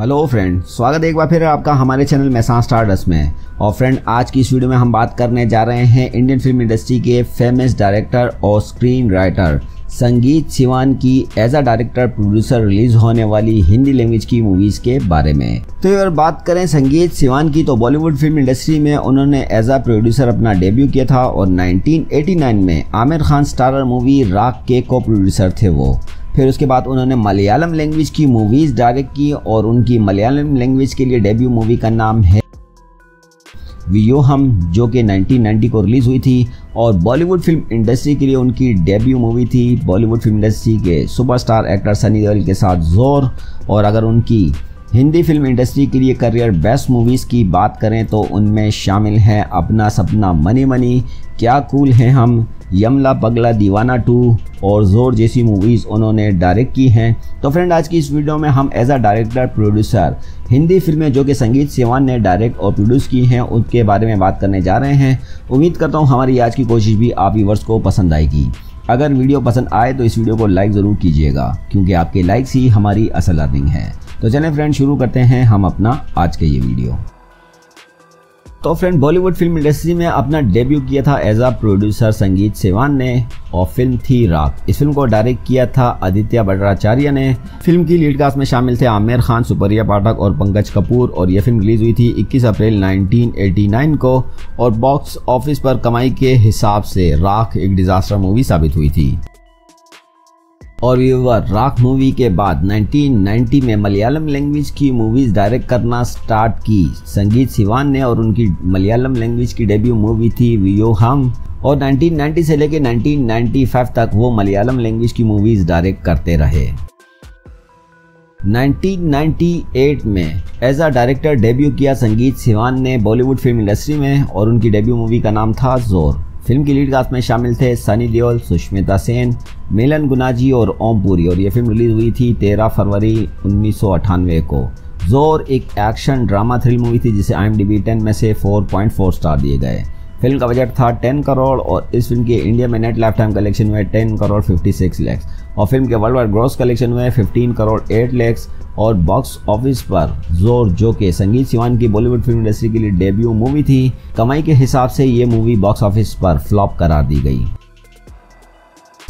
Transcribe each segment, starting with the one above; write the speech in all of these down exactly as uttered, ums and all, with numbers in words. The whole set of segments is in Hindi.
हेलो फ्रेंड, स्वागत है एक बार फिर आपका हमारे चैनल मेहसान स्टारडस्ट में। और फ्रेंड, आज की इस वीडियो में हम बात करने जा रहे हैं इंडियन फिल्म इंडस्ट्री के फेमस डायरेक्टर और स्क्रीन राइटर संगीत सिवान की as a director producer release होने वाली हिंदी लैंग्वेज की मूवीज के बारे में। तो अगर बात करें संगीत सिवान की, तो बॉलीवुड फिल्म इंडस्ट्री में उन्होंने एज अ प्रोड्यूसर अपना डेब्यू किया था और नाइनटीन एटी नाइन में आमिर खान स्टारर मूवी राख के को प्रोड्यूसर थे वो। फिर उसके बाद उन्होंने मलयालम लैंग्वेज की मूवीज डायरेक्ट की और उनकी मलयालम लैंग्वेज के लिए डेब्यू मूवी का नाम है व्योहम, जो कि नाइनटीन नाइंटी को रिलीज हुई थी। और बॉलीवुड फिल्म इंडस्ट्री के लिए उनकी डेब्यू मूवी थी बॉलीवुड फिल्म इंडस्ट्री के सुपरस्टार एक्टर सनी देओल के साथ जोर। और अगर उनकी हिंदी फिल्म इंडस्ट्री के लिए करियर बेस्ट मूवीज़ की बात करें तो उनमें शामिल हैं अपना सपना मनी मनी, क्या कूल है हम, यमला पगला दीवाना टू और जोर जैसी मूवीज़ उन्होंने डायरेक्ट की हैं। तो फ्रेंड, आज की इस वीडियो में हम as a director producer Hindi फिल्में जो कि संगीत सिवान ने डायरेक्ट और प्रोड्यूस की हैं उनके बारे में बात करने जा रहे हैं। उम्मीद करता हूं हमारी आज की कोशिश भी आप व्यूअर्स को पसंद आएगी। अगर वीडियो पसंद आए तो इस वीडियो को लाइक ज़रूर कीजिएगा, क्योंकि आपके लाइक्स ही हमारी असल अर्निंग है। तो चलें फ्रेंड, शुरू करते हैं हम अपना आज के ये वीडियो। तो फ्रेंड, बॉलीवुड फिल्म इंडस्ट्री में अपना डेब्यू किया था एज अ प्रोड्यूसर संगीत सिवान ने और फिल्म थी राख। इस फिल्म को डायरेक्ट किया था आदित्य भट्टाचार्य ने। फिल्म की लीड कास्ट में शामिल थे आमिर खान, सुप्रिया पाठक और पंकज कपूर। और यह फिल्म रिलीज हुई थी इक्कीस अप्रैल नाइनटीन एटी नाइन को और बॉक्स ऑफिस पर कमाई के हिसाब से राख एक डिजास्टर मूवी साबित हुई थी। और व्यूअर, राख मूवी के बाद नाइनटीन नाइंटी में मलयालम लैंग्वेज की मूवीज़ डायरेक्ट करना स्टार्ट की संगीत सिवान ने और उनकी मलयालम लैंग्वेज की डेब्यू मूवी थी व्योहम। और नाइनटीन नाइंटी से लेकर नाइनटीन नाइंटी फाइव तक वो मलयालम लैंग्वेज की मूवीज़ डायरेक्ट करते रहे। नाइनटीन नाइंटी एट में एज अ डायरेक्टर डेब्यू किया संगीत सिवान ने बॉलीवुड फिल्म इंडस्ट्री में और उनकी डेब्यू मूवी का नाम था जोर। फिल्म की लीड कास्ट में शामिल थे सनी देओल, सुष्मिता सेन, मिलिंद गुनाजी और ओमपुरी। और यह फिल्म रिलीज हुई थी तेरह फरवरी उन्नीस सौ अट्ठानवे को। जोर एक एक्शन ड्रामा थ्रिल मूवी थी जिसे I M D B ten में से चार पॉइंट चार स्टार दिए गए। फिल्म का बजट था दस करोड़ और इस फिल्म के इंडिया में नेट लाइफ टाइम कलेक्शन हुए दस करोड़ छप्पन लाख और फिल्म के वर्ल्ड वाइड ग्रॉस कलेक्शन हुए पंद्रह करोड़ आठ लाख। और बॉक्स ऑफिस पर जोर, जो के संगीत सिवान की बॉलीवुड फिल्म इंडस्ट्री के लिए डेब्यू मूवी थी, कमाई के हिसाब से ये मूवी बॉक्स ऑफिस पर फ्लॉप करार दी गई।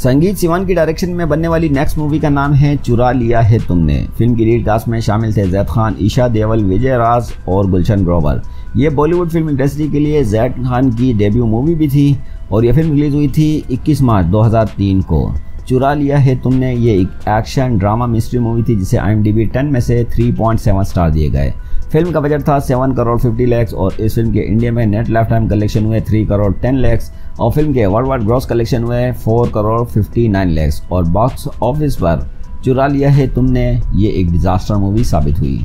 संगीत सिवान की डायरेक्शन में बनने वाली नेक्स्ट मूवी का नाम है चुरा लिया है तुमने। फिल्म की लीड कास्ट में शामिल थे जैद खान, ईशा देओल, विजय राज और गुलशन ग्रोवर। ये बॉलीवुड फिल्म इंडस्ट्री के लिए जैद खान की डेब्यू मूवी भी थी और यह फिल्म रिलीज हुई थी इक्कीस मार्च दो हज़ार तीन को। चुरा लिया है तुमने ये एक एक्शन ड्रामा मिस्ट्री मूवी थी जिसे I M D B ten में से तीन पॉइंट सात स्टार दिए गए। फिल्म का बजट था सात करोड़ पचास लाख और इस फिल्म के इंडिया में नेट लाइफ टाइम कलेक्शन हुए तीन करोड़ दस लाख और फिल्म के वर्ल्ड वाइड ग्रॉस कलेक्शन हुए चार करोड़ उनसठ लाख। और बॉक्स ऑफिस पर चुरा लिया है तुमने ये एक डिजास्टर मूवी साबित हुई।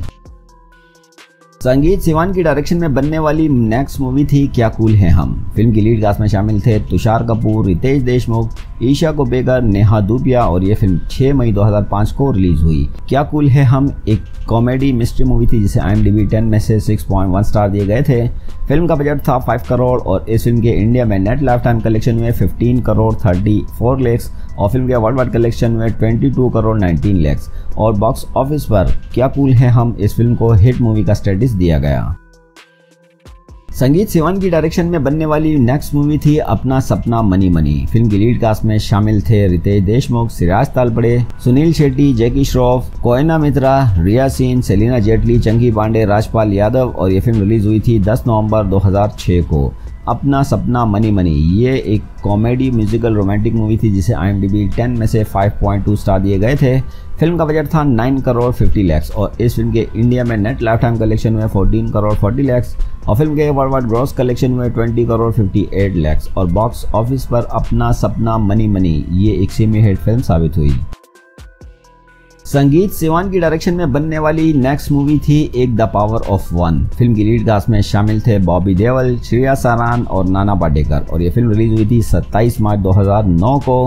संगीत सिवान की डायरेक्शन में बनने वाली नेक्स्ट मूवी थी क्या कूल है हम। फिल्म की लीड कास्ट में शामिल थे तुषार कपूर, रितेश देशमुख, ईशा कोपेकर, नेहा धूपिया। और ये फिल्म छह मई दो हज़ार पाँच को रिलीज हुई। क्या कूल है हम एक कॉमेडी मिस्ट्री मूवी थी जिसे I M D B ten में से छह पॉइंट एक स्टार दिए गए थे। फिल्म का बजट था पाँच करोड़ और इस फिल्म के इंडिया में नेट लाइफ टाइम कलेक्शन हुए पंद्रह करोड़ चौंतीस लाख और फिल्म के वर्ल्ड वाइड कलेक्शन हुए बाईस करोड़ उन्नीस लाख। और बॉक्स ऑफिस पर क्या कूल है हम इस फिल्म को हिट मूवी का स्टेटस दिया गया। संगीत सिवान की डायरेक्शन में बनने वाली नेक्स्ट मूवी थी अपना सपना मनी मनी। फिल्म की लीड कास्ट में शामिल थे रितेश देशमुख, सिराज तालपड़े, सुनील शेट्टी, जैकी श्रॉफ, कोयना मित्रा, रिया सिंह, सेलिना जेटली, चंकी पांडे, राजपाल यादव। और यह फिल्म रिलीज हुई थी दस नवंबर दो हज़ार छह को। अपना सपना मनी मनी ये एक कॉमेडी म्यूजिकल रोमांटिक मूवी थी जिसे I M D B ten में से पाँच पॉइंट दो स्टार दिए गए थे। फिल्म का बजट था नौ करोड़ पचास लाख और इस फिल्म के इंडिया में नेट लाइफ टाइम कलेक्शन हुए चौदह करोड़ चालीस लाख और फिल्म के वर्ल्ड वाइड ग्रॉस कलेक्शन हुए बीस करोड़ अट्ठावन लाख। और बॉक्स ऑफिस पर अपना सपना मनी मनी ये एक सेमी हिट फिल्म साबित हुई। संगीत सिवान की डायरेक्शन में बनने वाली नेक्स्ट मूवी थी एक the power of one. Film की लीड कास्ट में शामिल थे बॉबी देओल, श्रेया सारान और नाना पाटेकर। और ये फिल्म रिलीज हुई थी सत्ताईस मार्च दो हज़ार नौ को।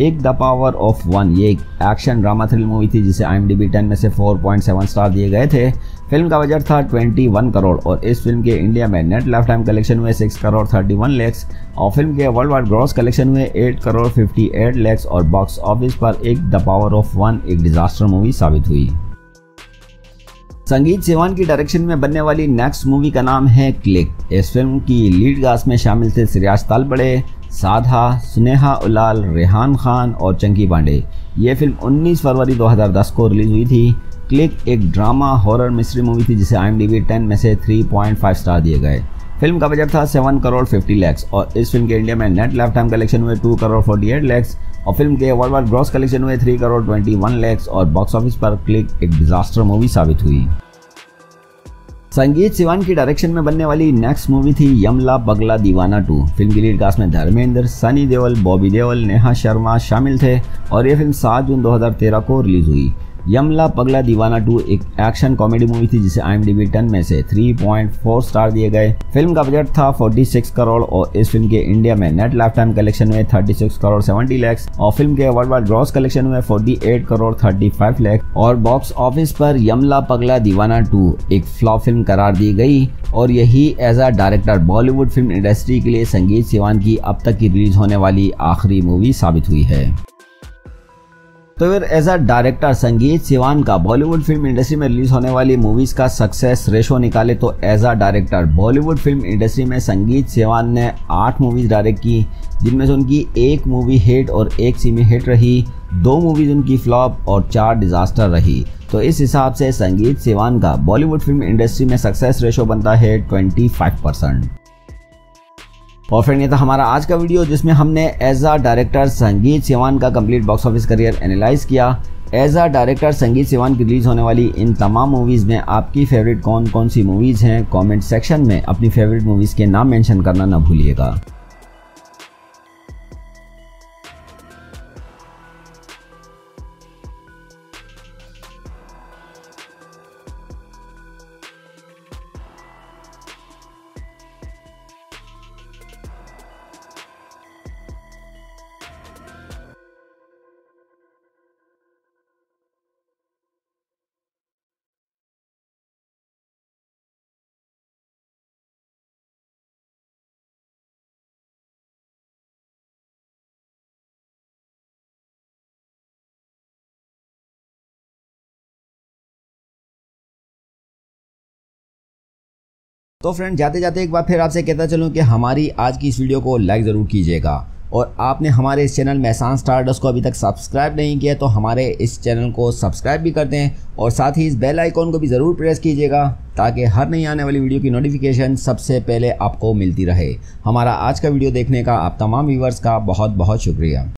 एक द पावर ऑफ वन ये एक एक्शन ड्रामा थ्रिल मूवी थी जिसे I M D B ten में से चार पॉइंट सात स्टार दिए गए थे। फिल्म का बजट था इक्कीस करोड़ और इस फिल्म के इंडिया में नेट लाइफ टाइम कलेक्शन हुए छह करोड़ इकतीस लाख और फिल्म के वर्ल्ड वाइड ग्रॉस कलेक्शन हुए आठ करोड़ अट्ठावन लाख। और बॉक्स ऑफिस पर एक द पावर ऑफ वन एक डिजास्टर मूवी साबित हुई। संगीत सिवान की डायरेक्शन में बनने वाली नेक्स्ट मूवी का नाम है क्लिक। इस फिल्म की लीड कास्ट में शामिल थे सिराज तालबड़े, साधा, सुनेहा उलाल, रेहान खान और चंकी पांडे। ये फिल्म उन्नीस फरवरी दो हज़ार दस को रिलीज हुई थी। क्लिक एक ड्रामा हॉरर मिस्ट्री मूवी थी जिसे I M D B ten में से थ्री पॉइंट फाइव स्टार दिए गए। फिल्म का बजट था सेवन करोड़ फिफ्टी लैक्स और इस फिल्म के इंडिया में नेट लाइफ टाइम कलेक्शन हुए two crore forty eight lakhs और फिल्म के वर्ल्ड वाइड ग्रॉस कलेक्शन हुए थ्री करोड़ इक्कीस लैक्स और बॉक्स ऑफिस पर क्लिक एक डिजास्टर मूवी साबित हुई। संगीत सिवान की डायरेक्शन में बनने वाली नेक्स्ट मूवी थी यमला पगला दीवाना टू। फिल्म की लीड कास्ट में धर्मेंद्र, सनी देओल, बॉबी देओल, नेहा शर्मा शामिल थे और ये फिल्म सात जून दो हज़ार तेरह को रिलीज हुई। यमला पगला दीवाना टू एक एक्शन कॉमेडी मूवी थी जिसे I M D B ten में से थ्री पॉइंट फोर स्टार दिए गए। फिल्म का बजट था छियालीस करोड़ और इस फिल्म के इंडिया में नेट लाइफ टाइम कलेक्शन हुए छत्तीस करोड़ सत्तर लैक्स और फिल्म के वर्ल्ड वाइड ग्रॉस कलेक्शन हुए अड़तालीस करोड़ पैंतीस लैक्स और बॉक्स ऑफिस पर यमला पगला दीवाना टू एक फ्लॉप फिल्म करार दी गई और यही as a director Bollywood film industry के लिए संगीत सिवान की अब तक की रिलीज होने वाली आखिरी मूवी साबित हुई है। तो फिर as a director Sangeeth Sivan का बॉलीवुड फिल्म इंडस्ट्री में रिलीज होने वाली मूवीज का सक्सेस रेशो निकाले तो as a director Bollywood film industry में संगीत सिवान ने आठ मूवीज डायरेक्ट की, जिनमें से उनकी एक मूवी हिट और एक सेमी हिट रही, दो मूवीज उनकी फ्लॉप और चार डिजास्टर रही। तो इस हिसाब से संगीत सिवान का बॉलीवुड फिल्म इंडस्ट्री में सक्सेस रेशो बनता है ट्वेंटी फाइव परसेंट। और फ्रेंड ये था हमारा आज का वीडियो जिसमें हमने as a director Sangeeth Sivan का complete box office career analyse किया। As a director Sangeeth Sivan की रिलीज होने वाली इन तमाम मूवीज़ में आपकी फेवरेट कौन कौन सी मूवीज़ हैं, कमेंट सेक्शन में अपनी फेवरेट मूवीज़ के नाम मेंशन करना ना भूलिएगा। तो फ्रेंड जाते जाते एक बार फिर आपसे कहता चलूँ कि हमारी आज की इस वीडियो को लाइक ज़रूर कीजिएगा और आपने हमारे इस चैनल मेहसान स्टारडस्ट को अभी तक सब्सक्राइब नहीं किया तो हमारे इस चैनल को सब्सक्राइब भी कर दें और साथ ही इस बेल आइकॉन को भी ज़रूर प्रेस कीजिएगा ताकि हर नई आने वाली वीडियो की नोटिफिकेशन सबसे पहले आपको मिलती रहे। हमारा आज का वीडियो देखने का आप तमाम व्यूवर्स का बहुत बहुत शुक्रिया।